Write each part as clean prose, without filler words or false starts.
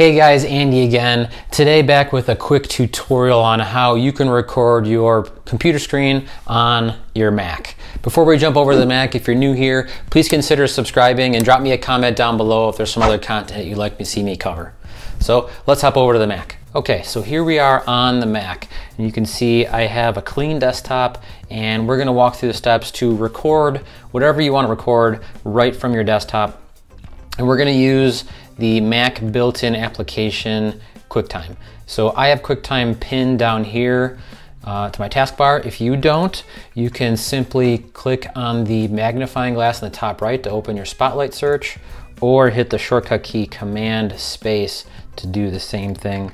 Hey guys, Andy again. Today back with a quick tutorial on how you can record your computer screen on your Mac. Before we jump over to the Mac, if you're new here, please consider subscribing and drop me a comment down below if there's some other content you'd like to see me cover. So let's hop over to the Mac. Okay, so here we are on the Mac, and you can see I have a clean desktop, and we're gonna walk through the steps to record whatever you wanna record right from your desktop. And we're gonna use the Mac built-in application QuickTime. So I have QuickTime pinned down here to my taskbar. If you don't, you can simply click on the magnifying glass in the top right to open your Spotlight search, or hit the shortcut key Command Space to do the same thing,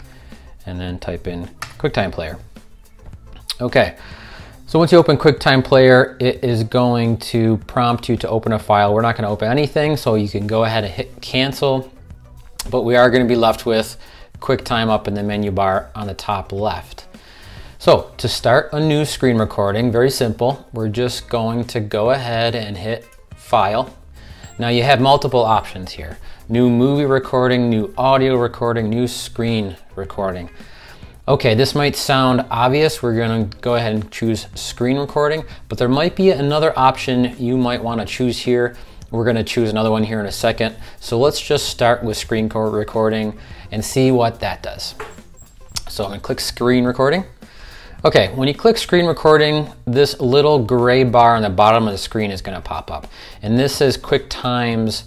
and then type in QuickTime Player. Okay, so once you open QuickTime Player, it is going to prompt you to open a file. We're not gonna open anything, so you can go ahead and hit cancel, but we are gonna be left with QuickTime up in the menu bar on the top left. So to start a new screen recording, very simple, we're just going to go ahead and hit File. Now you have multiple options here. New movie recording, new audio recording, new screen recording. Okay, this might sound obvious. We're gonna go ahead and choose screen recording, but there might be another option you might wanna choose here. We're gonna choose another one here in a second. So let's just start with screen recording and see what that does. So I'm gonna click screen recording. Okay, when you click screen recording, this little gray bar on the bottom of the screen is gonna pop up. And this is QuickTime's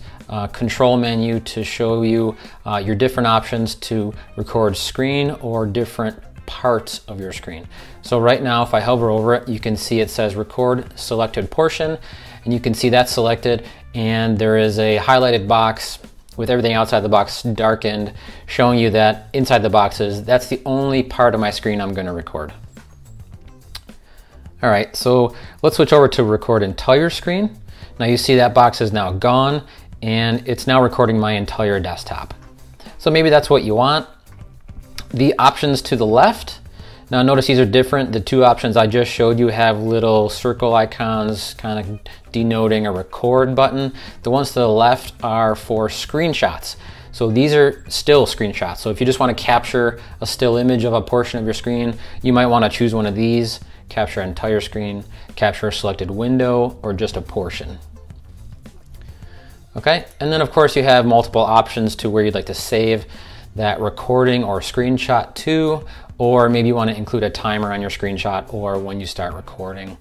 control menu to show you your different options to record screen or different parts of your screen. So right now, if I hover over it, you can see it says record selected portion, and you can see that's selected, and there is a highlighted box with everything outside the box darkened, showing you that inside the boxes, that's the only part of my screen I'm gonna record. All right, so let's switch over to record entire screen. Now you see that box is now gone, and it's now recording my entire desktop. So maybe that's what you want. The options to the left, now notice these are different. The two options I just showed you have little circle icons kind of denoting a record button. The ones to the left are for screenshots. So these are still screenshots. So if you just want to capture a still image of a portion of your screen, you might want to choose one of these, capture entire screen, capture a selected window, or just a portion. Okay, and then of course you have multiple options to where you'd like to save that recording or screenshot to, or maybe you want to include a timer on your screenshot or when you start recording,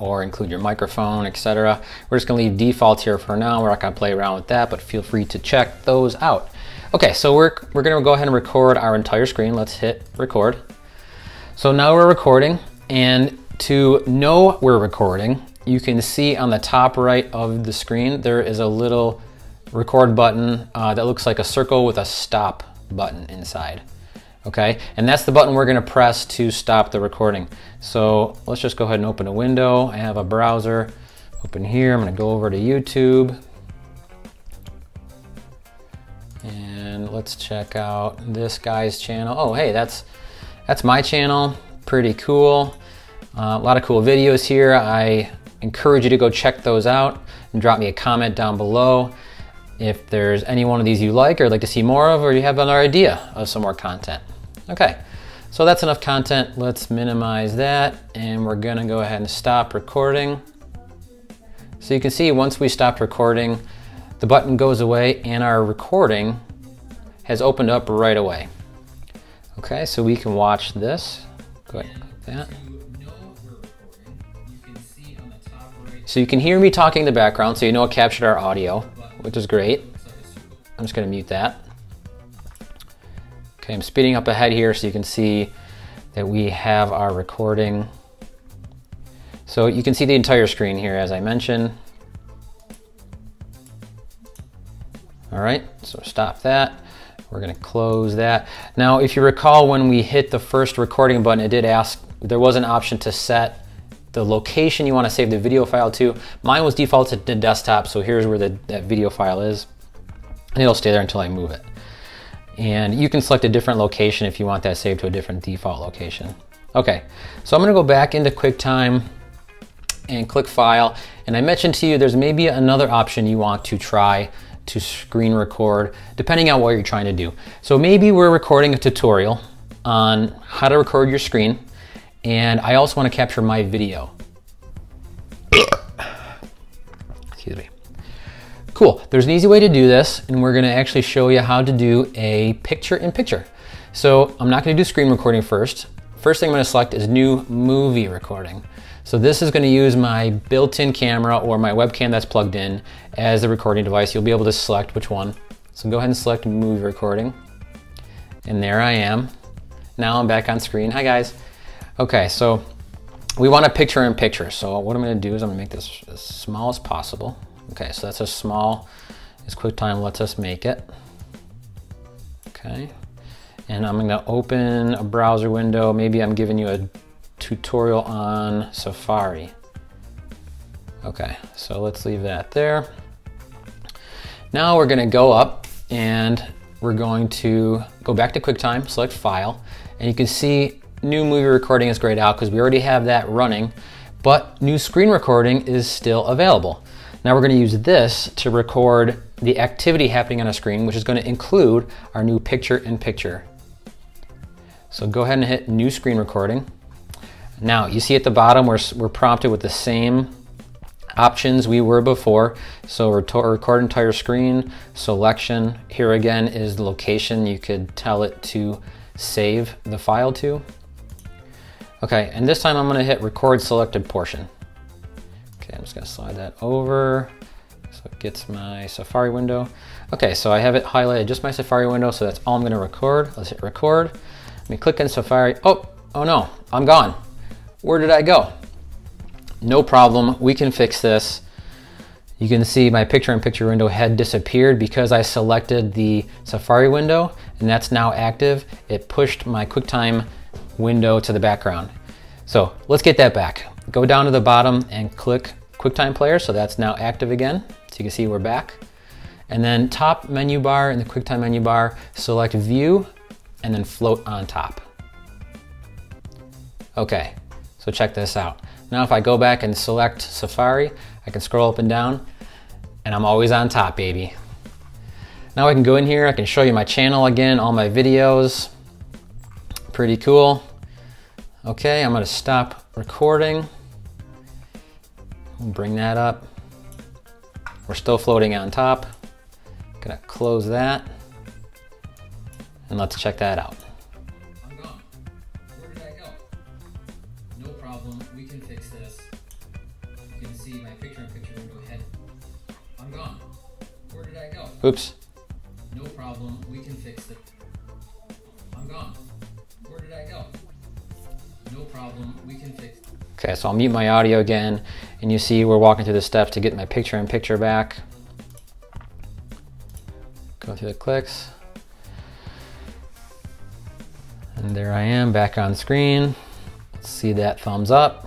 or include your microphone, etc. We're just gonna leave defaults here for now. We're not gonna play around with that, but feel free to check those out. Okay, so we're gonna go ahead and record our entire screen. Let's hit record. So now we're recording, and to know we're recording, you can see on the top right of the screen, there is a little record button that looks like a circle with a stop button inside. Okay, and that's the button we're gonna press to stop the recording. So let's just go ahead and open a window. I have a browser open here. I'm gonna go over to YouTube. And let's check out this guy's channel. Oh, hey, that's my channel, pretty cool. A lot of cool videos here. I encourage you to go check those out and drop me a comment down below if there's any one of these you like or like to see more of, or you have another idea of some more content. Okay, so that's enough content. Let's minimize that, and we're gonna go ahead and stop recording. So you can see once we stopped recording, the button goes away and our recording has opened up right away. Okay, so we can watch this. Go ahead and click that. So you can hear me talking in the background, so you know it captured our audio, which is great. I'm just gonna mute that. Okay, I'm speeding up ahead here so you can see that we have our recording. So you can see the entire screen here, as I mentioned. All right, so stop that. We're gonna close that. Now, if you recall, when we hit the first recording button, it did ask, there was an option to set the location you wanna save the video file to. Mine was defaulted to desktop, so here's where that video file is. And it'll stay there until I move it. And you can select a different location if you want that saved to a different default location. Okay, so I'm gonna go back into QuickTime and click File. And I mentioned to you, there's maybe another option you want to try to screen record, depending on what you're trying to do. So maybe we're recording a tutorial on how to record your screen, and I also want to capture my video. Excuse me. Cool, there's an easy way to do this, and we're gonna actually show you how to do a picture-in-picture. So I'm not gonna do screen recording first. First thing I'm gonna select is new movie recording. So this is gonna use my built-in camera or my webcam that's plugged in as the recording device. You'll be able to select which one. So go ahead and select movie recording. And there I am. Now I'm back on screen. Hi guys. Okay, so we want a picture in picture. So what I'm gonna do is I'm gonna make this as small as possible. Okay, so that's as small as QuickTime lets us make it. Okay. And I'm gonna open a browser window. Maybe I'm giving you a tutorial on Safari. Okay, so let's leave that there. Now we're gonna go up and we're going to go back to QuickTime, select File, and you can see new movie recording is grayed out because we already have that running, but new screen recording is still available. Now we're gonna use this to record the activity happening on a screen, which is gonna include our new picture-in-picture. So go ahead and hit new screen recording. Now, you see at the bottom, we're prompted with the same options we were before. So record entire screen, selection. Here again is the location. You could tell it to save the file to. Okay, and this time I'm gonna hit record selected portion. Okay, I'm just gonna slide that over so it gets my Safari window. Okay, so I have it highlighted just my Safari window, so that's all I'm gonna record. Let's hit record. Let me click on Safari. Oh no, I'm gone. Where did I go? No problem, we can fix this. You can see my picture-in-picture window had disappeared because I selected the Safari window, and that's now active. It pushed my QuickTime window to the background. So let's get that back. Go down to the bottom and click QuickTime Player, so that's now active again. So you can see we're back. And then top menu bar, in the QuickTime menu bar, select View, and then Float on top. Okay. So check this out. Now if I go back and select Safari, I can scroll up and down, and I'm always on top, baby. Now I can go in here, I can show you my channel again, all my videos. Pretty cool. Okay, I'm gonna stop recording. Bring that up. We're still floating on top. Gonna close that. And let's check that out. We can fix this. You can see my picture-in-picture window head. I'm gone. Where did I go? Oops. No problem. We can fix it. I'm gone. Where did I go? No problem. We can fix it. Okay, so I'll mute my audio again, and you see we're walking through the steps to get my picture-in-picture back. Go through the clicks. And there I am, back on screen. See that thumbs up.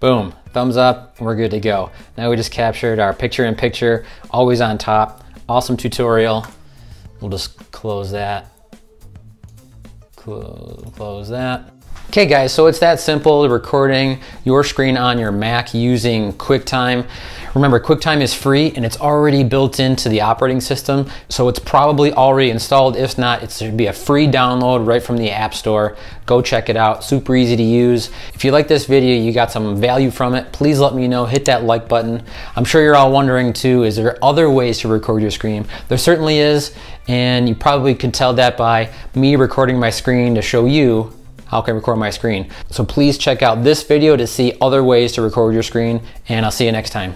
Boom, thumbs up, we're good to go. Now we just captured our picture-in-picture, always on top. Awesome tutorial. We'll just close that. Close that. Okay guys, so it's that simple, recording your screen on your Mac using QuickTime. Remember, QuickTime is free and it's already built into the operating system, so it's probably already installed. If not, it should be a free download right from the App Store. Go check it out, super easy to use. If you like this video, you got some value from it, please let me know, hit that like button. I'm sure you're all wondering too, is there other ways to record your screen? There certainly is, and you probably could tell that by me recording my screen to show you how can I record my screen. So please check out this video to see other ways to record your screen, and I'll see you next time.